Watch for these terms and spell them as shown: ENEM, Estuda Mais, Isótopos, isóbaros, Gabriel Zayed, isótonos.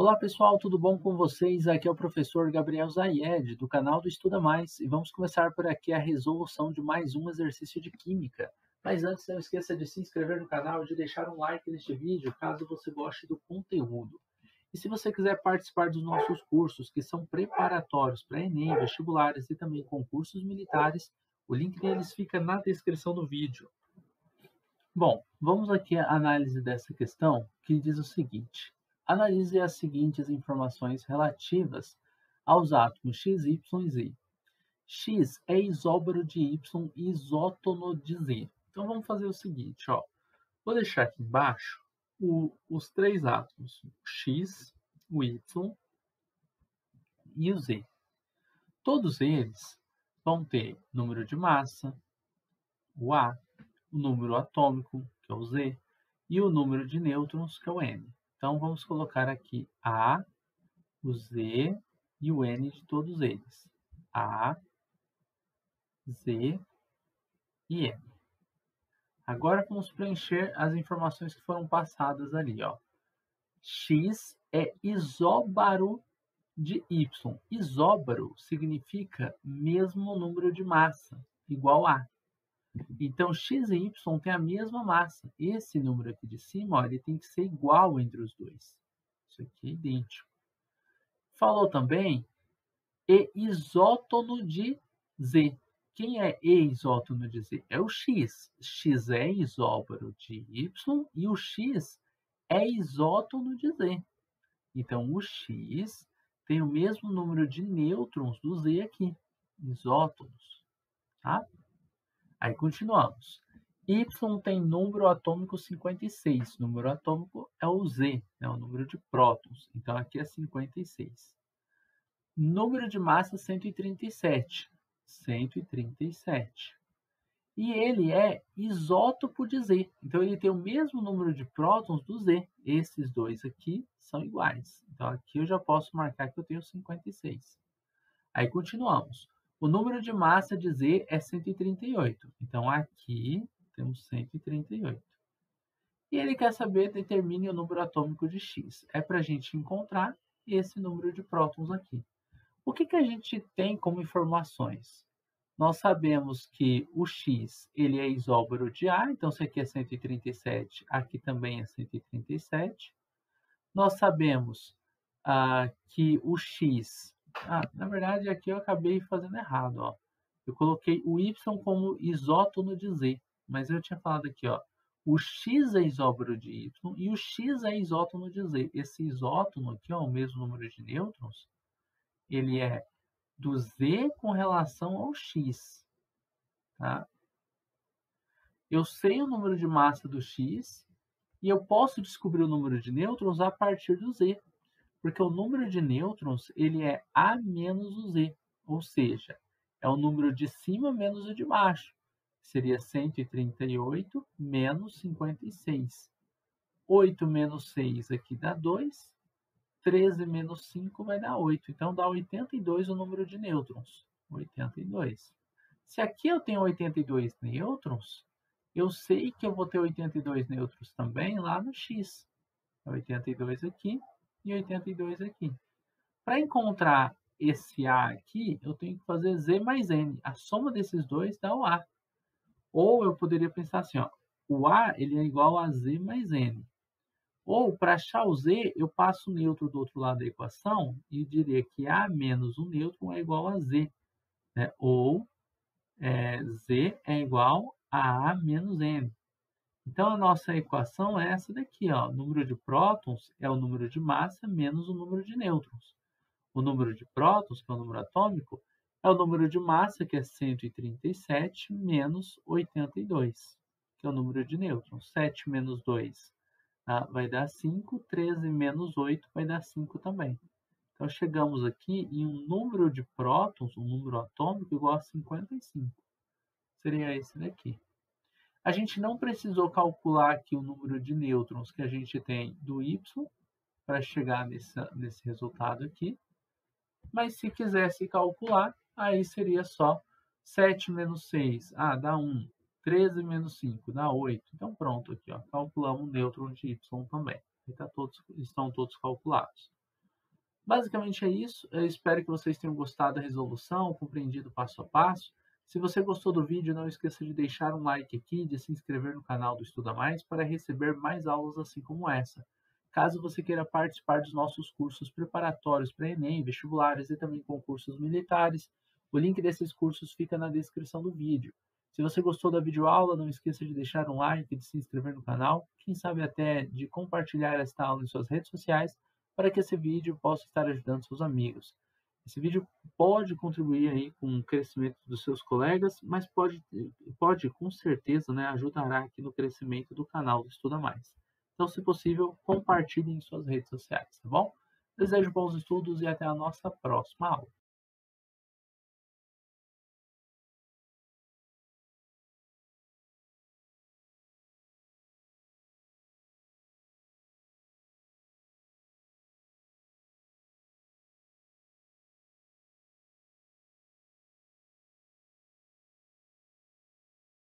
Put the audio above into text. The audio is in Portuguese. Olá pessoal, tudo bom com vocês? Aqui é o professor Gabriel Zayed do canal do Estuda Mais e vamos começar por aqui a resolução de mais um exercício de Química. Mas antes, não esqueça de se inscrever no canal e de deixar um like neste vídeo caso você goste do conteúdo. E se você quiser participar dos nossos cursos que são preparatórios para ENEM, vestibulares e também concursos militares, o link deles fica na descrição do vídeo. Bom, vamos aqui à análise dessa questão que diz o seguinte. Analise as seguintes informações relativas aos átomos X, Y e Z. X é isóbaro de Y e isótono de Z. Então, vamos fazer o seguinte. Vou deixar aqui embaixo os três átomos, o X, o Y e o Z. Todos eles vão ter número de massa, o A, o número atômico, que é o Z, e o número de nêutrons, que é o N. Então, vamos colocar aqui A, o Z e o N de todos eles. A, Z e N. Agora, vamos preencher as informações que foram passadas ali. X é isóbaro de Y. Isóbaro significa mesmo número de massa, igual a. Então, X e Y têm a mesma massa. Esse número aqui de cima, ele tem que ser igual entre os dois. Isso aqui é idêntico. Falou também E isótono de Z. Quem é E isótono de Z? É o X. X é isóbaro de Y e o X é isótono de Z. Então, o X tem o mesmo número de nêutrons do Z aqui. Isótonos. Tá? Aí continuamos. Y tem número atômico 56. Número atômico é o Z, né? O número de prótons. Então, aqui é 56. Número de massa, 137. 137. E ele é isótopo de Z. Então, ele tem o mesmo número de prótons do Z. Esses dois aqui são iguais. Então, aqui eu já posso marcar que eu tenho 56. Aí continuamos. O número de massa de Z é 138. Então, aqui temos 138. E ele quer saber, determine o número atômico de X. É para a gente encontrar esse número de prótons aqui. O que a gente tem como informações? Nós sabemos que o X ele é isóbaro de A. Então, se aqui é 137, aqui também é 137. Nós sabemos que o X... na verdade, aqui eu acabei fazendo errado, Eu coloquei o Y como isótono de Z, mas eu tinha falado aqui, o X é isóbaro de Y e o X é isótono de Z. Esse isótono aqui, o mesmo número de nêutrons, ele é do Z com relação ao X, tá? Eu sei o número de massa do X e eu posso descobrir o número de nêutrons a partir do Z. Porque o número de nêutrons, ele é A menos o Z. Ou seja, é o número de cima menos o de baixo. Seria 138 menos 56. 8 menos 6 aqui dá 2. 13 menos 5 vai dar 8. Então, dá 82 o número de nêutrons. 82. Se aqui eu tenho 82 nêutrons, eu sei que eu vou ter 82 nêutrons também lá no X. 82 aqui. E 82 aqui. Para encontrar esse A aqui, eu tenho que fazer Z mais N. A soma desses dois dá o A. Ou eu poderia pensar assim, o A ele é igual a Z mais N. Ou, para achar o Z, eu passo o neutro do outro lado da equação e diria que A menos o nêutron é igual a Z. Né? Ou Z é igual a A menos N. Então, a nossa equação é essa daqui. O número de prótons é o número de massa menos o número de nêutrons. O número de prótons, que é o número atômico, é o número de massa, que é 137, menos 82, que é o número de nêutrons. 7 menos 2 vai dar 5. 13 menos 8 vai dar 5 também. Então, chegamos aqui em um número de prótons, um número atômico, igual a 55. Seria esse daqui. A gente não precisou calcular aqui o número de nêutrons que a gente tem do Y para chegar nesse resultado aqui. Mas se quisesse calcular, aí seria só 7 menos 6, dá 1. 13 menos 5, dá 8. Então pronto, aqui calculamos o nêutron de Y também. Estão todos calculados. Basicamente é isso. Eu espero que vocês tenham gostado da resolução, compreendido passo a passo. Se você gostou do vídeo, não esqueça de deixar um like aqui, de se inscrever no canal do Estuda Mais para receber mais aulas assim como essa. Caso você queira participar dos nossos cursos preparatórios para ENEM, vestibulares e também concursos militares, o link desses cursos fica na descrição do vídeo. Se você gostou da videoaula, não esqueça de deixar um like, de se inscrever no canal, quem sabe até de compartilhar esta aula em suas redes sociais, para que esse vídeo possa estar ajudando seus amigos. Esse vídeo pode contribuir aí com o crescimento dos seus colegas, mas pode com certeza, né, ajudará aqui no crescimento do canal Estuda Mais. Então, se possível, compartilhe em suas redes sociais, tá bom? Desejo bons estudos e até a nossa próxima aula.